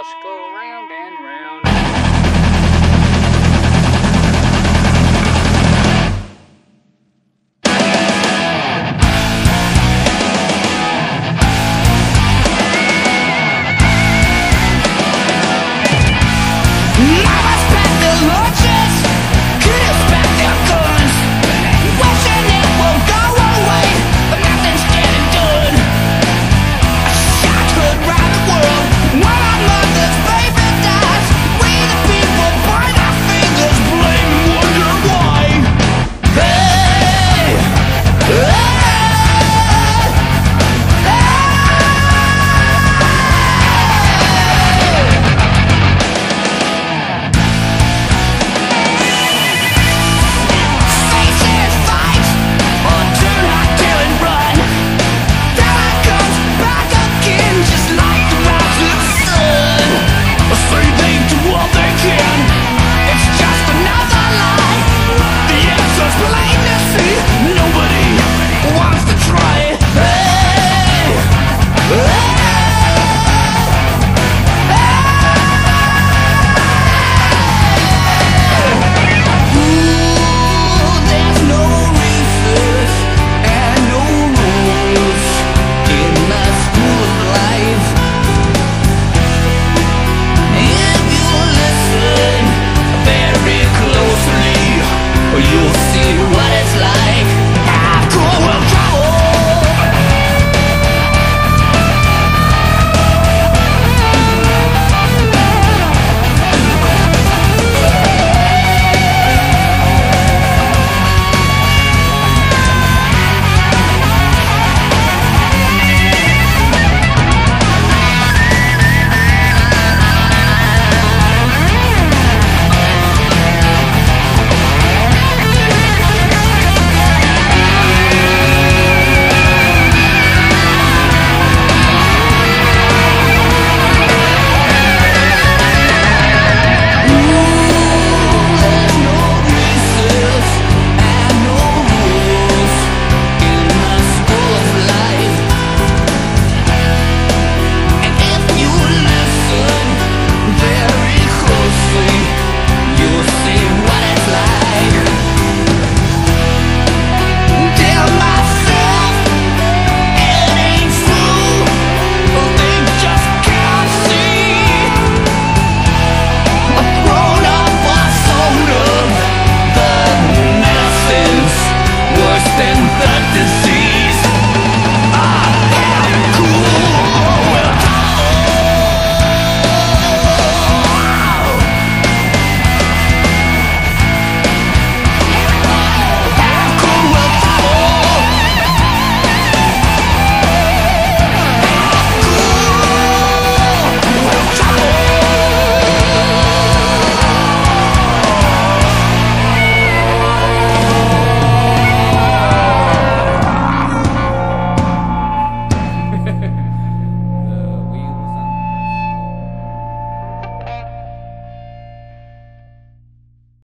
us go round and round.